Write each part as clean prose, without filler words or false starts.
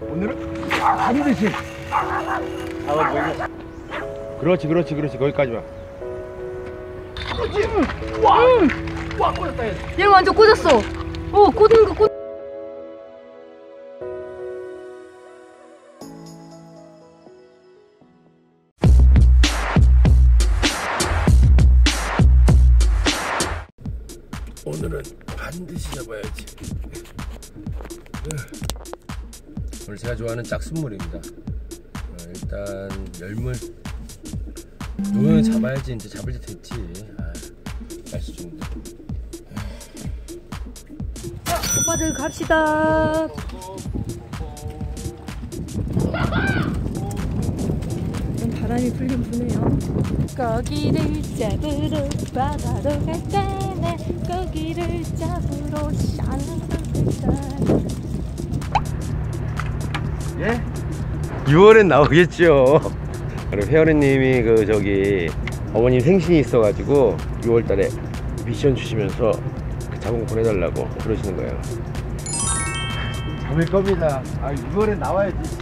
오늘은 반드시 그렇지 그렇지 그렇지 거기까지 와. 그렇지. 와. 와 꽂았다 얘. 얘 완전 꽂았어. 어 꽂은 거 꽂. 오늘은 반드시 잡아야지. 오늘 제가 좋아하는 짝순물입니다. 일단 열물 눈을 잡아야지. 이제 잡을 때 됐지. 날씨 좋은데. 자, 오빠들 갑시다. 좀 바람이 불긴 부네요. 거기를 잡으러 바다로 갈까네. 거기를 잡으러 샤르르 갈까. 예? 6월엔 나오겠죠. 그리고 회원님이 그 저기 어머님 생신이 있어가지고 6월달에 미션 주시면서 그 자궁 보내달라고 그러시는 거예요. 잡을 겁니다. 아 6월에 나와야지.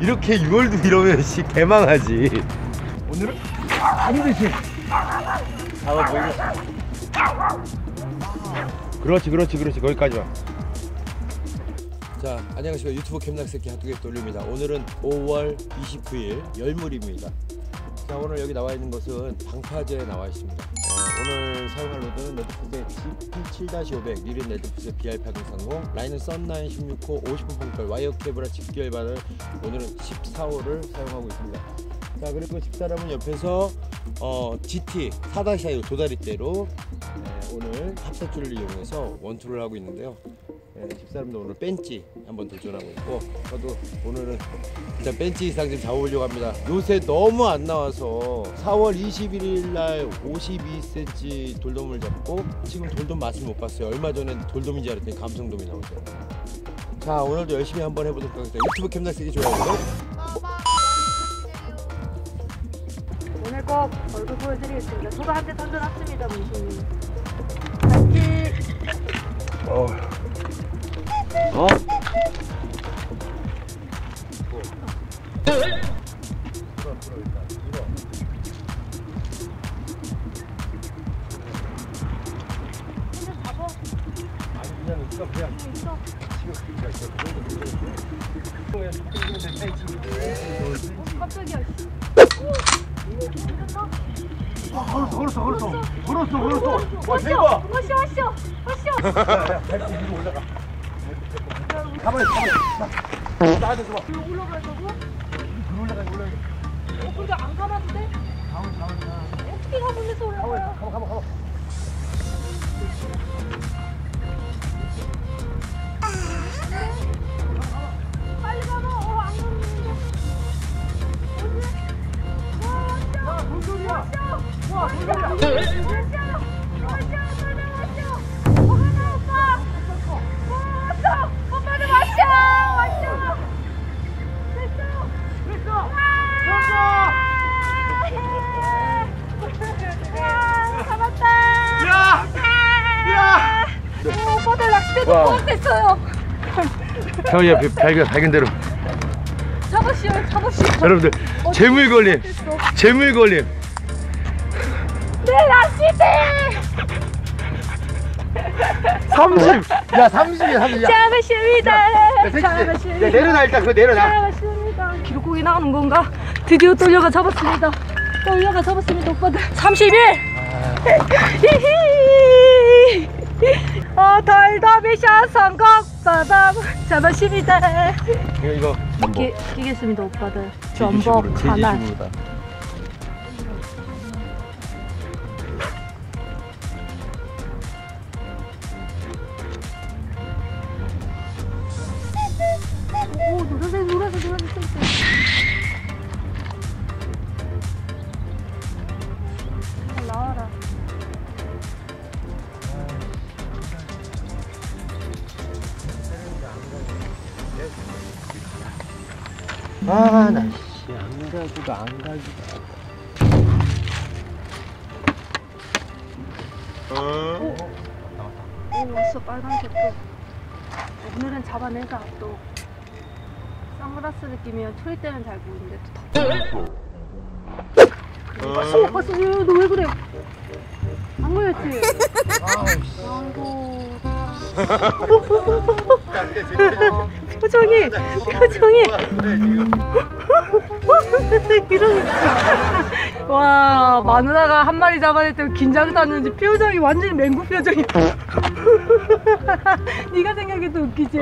이렇게 6월도 이러면 씨 개망하지. 오늘은 반드시 잡아보이겠어. 그렇지 그렇지 그렇지 거기까지 와. 자, 안녕하십니까. 유튜브 캠낚세끼 핫뚜기 돌립니다. 오늘은 5월 29일 열물입니다. 자, 오늘 여기 나와 있는 것은 방파제에 나와 있습니다. 오늘 사용할 로드는 레드펄스 GP7-500, 릴은 레드펄스 BR8030, 라인은 썬라인 16호 50분 분걸 와이어케브라 직결반을 오늘은 14호를 사용하고 있습니다. 자, 그리고 집사람은 옆에서 GT4-415 도다리대로 오늘 합사줄을 이용해서 원투를 하고 있는데요. 집사람도 오늘 벤치 한번 도전하고 있고, 저도 오늘은 일단 벤치 이상 좀 잡아보려고 합니다. 요새 너무 안 나와서 4월 21일 날 52cm 돌돔을 잡고 지금 돌돔 맛을 못 봤어요. 얼마 전에 돌돔인지 알았더니 감성돔이 나오죠. 자, 오늘도 열심히 한번 해보도록 하겠습니다. 유튜브 캠낚세끼 좋아하고요. 오늘 꼭 얼굴 보여드리겠습니다. 저도 한대 던져놨습니다. 문신님 파이팅! 어? 걸었어. 가만히 가만히 나한테 줘봐. 여기 올라가려고? 여기 올라가야 돼. 근데 안 가봐도 돼? 가만히 어떻게 가면서 올라가요? 가만히 빨리 가봐. 안 가는데 어디? 와 뭔 소리야? 와 뭔 소리야? 됐어요. 형이야 발견대로. 잡으시오, 잡으시오. 여러분들 재물걸림, 재물걸림. 내 낚싯대. 30, 야 30이야 30. 잡으십니다. 잡으십니다. 내려놔 일단 그거 내려놔. 잡으십니다. 기록고기 나오는 건가? 드디어 돌려가 잡았습니다. 돌려가 잡았습니다 오빠들. 31. 히히. 돌돔이샷 성공! 빠밤! 잡았습니다. 이거 끼겠습니다 오빠들. 전복 하나. 오 노란색 노란색 노란색. 나와라. 아, 나 씨, 안 가지도. 오, 왔어, 빨간색 또. 오늘은 잡아내자, 또. 쌍 선글라스 느낌이야. 추울 때는 잘 보이는데 또 덥고. 벌써 너 왜 그래? 안 그랬지? 아이고. 표정이. 표정이. 와, 마누라가 한 마리 잡아냈더니 긴장 탔는지 표정이 완전히 맹구 표정이야. 네가 생각해도 웃기지.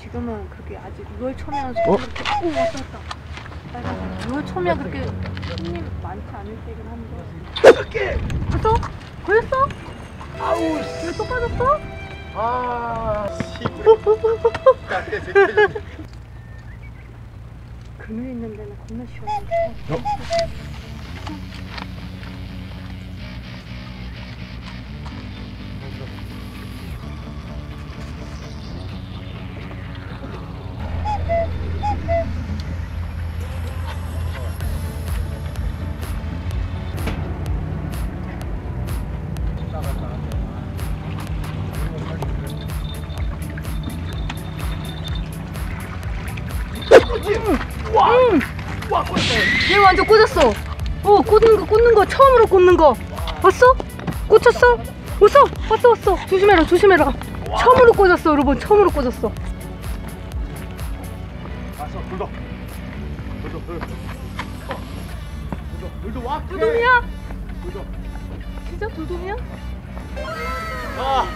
지금은 그렇게 아직 6월 초면 왔다 갔다. 요 처음에 그렇게 손님 많지 않을 때긴 한데. 어떻게? 벌써? 걸렸어? 아우, 왜 또 빠졌어? 아, 씨. 그늘 있는 데는 겁나 시원해. 와, 꽂았어. 얘 완전 꽂았어. 어, 꽂는 거 처음으로 꽂는 거. 봤어? 꽂혔어? 왔어. 조심해라. 와. 처음으로 꽂았어, 여러분. 처음으로 꽂았어. 왔어, 돌돔 와. 돌돔이야? 진짜 돌돔이야? 아.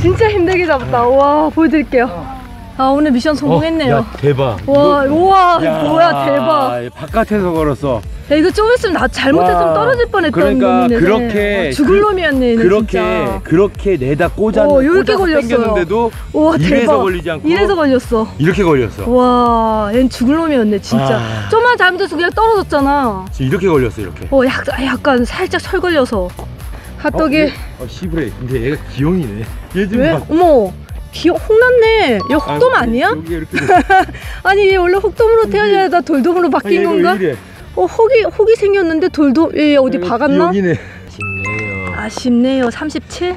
진짜 힘들게 잡았다. 와, 보여드릴게요. 아, 오늘 미션 성공했네요. 야, 대박. 와, 야, 뭐야, 대박. 바깥에서 걸었어. 야, 이거 좀 있으면 나 잘못했으면 떨어질 뻔했던 그러니까 놈이네. 그렇게 죽을 놈이었네. 그렇게 내다 꽂았는데. 오, 이렇게 걸렸는데도. 와, 대박. 이래서 걸렸어. 이렇게 걸렸어. 와, 얜 죽을 놈이었네, 진짜. 아. 좀만 잘못해서 그냥 떨어졌잖아. 지금 이렇게 걸렸어, 이렇게. 약간 살짝 철 걸려서. 핫도그. 씨부레. 근데 얘가 기형이네. 얘 좀 봐. 어머. 혹났네. 얘 혹돔 아니야? 아니, 얘 원래 혹돔으로 태어나다 돌돔으로 바뀐 건가? 혹이 생겼는데 돌돔. 얘 어디 박았나? 기억이네. 아쉽네요. 37?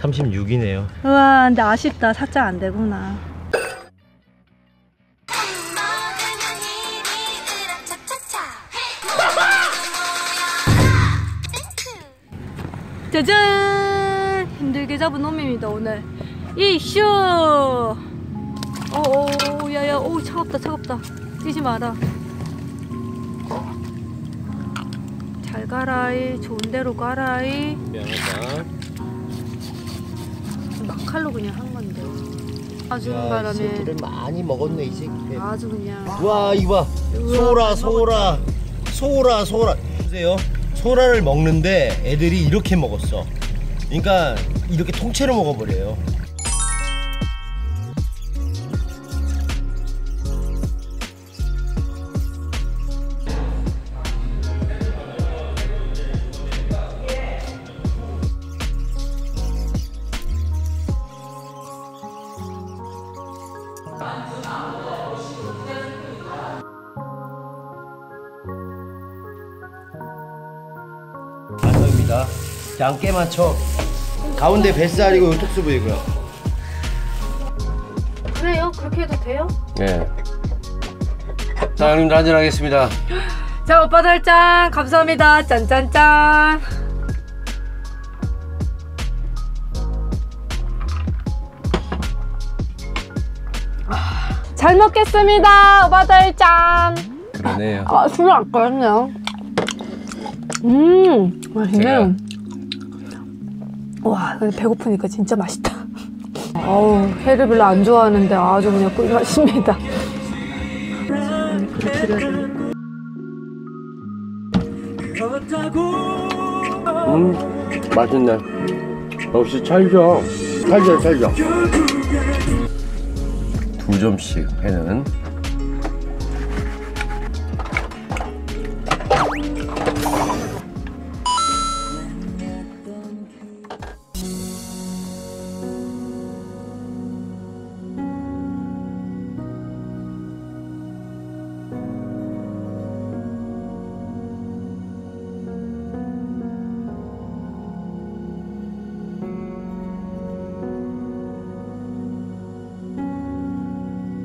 36이네요. 우와, 근데 아쉽다. 사짜 안 되구나. 짜잔! 힘들게 잡은 놈입니다. 오늘 이슈. 오오 야야 오 차갑다. 뛰지 마라. 잘 가라이. 좋은 데로 가라이. 미안하다. 막칼로 그냥 한 건데. 아주는 바람에. 이 새끼를 많이 먹었네, 이 새끼. 아주 그냥. 와, 이봐. 소라. 보세요. 소라를 먹는데 애들이 이렇게 먹었어. 그러니까 이렇게 통째로 먹어버려요. 안녕입니다. 양깨 맞춰. 가운데 뱃살이고 톡수 부위고요. 그래요? 그렇게 해도 돼요? 네. 자, 형님들 한잔하겠습니다. 자, 오빠들 짠! 감사합니다. 짠짠짠! 잘 먹겠습니다. 오빠들 짠! 그러네요. 아, 술 안 꺼냈네요. 맛있네요. 와, 배고프니까 진짜 맛있다. 어우, 회를 별로 안 좋아하는데 아주 그냥 꿀맛입니다. 맛있네. 역시 찰져. 2점씩 회는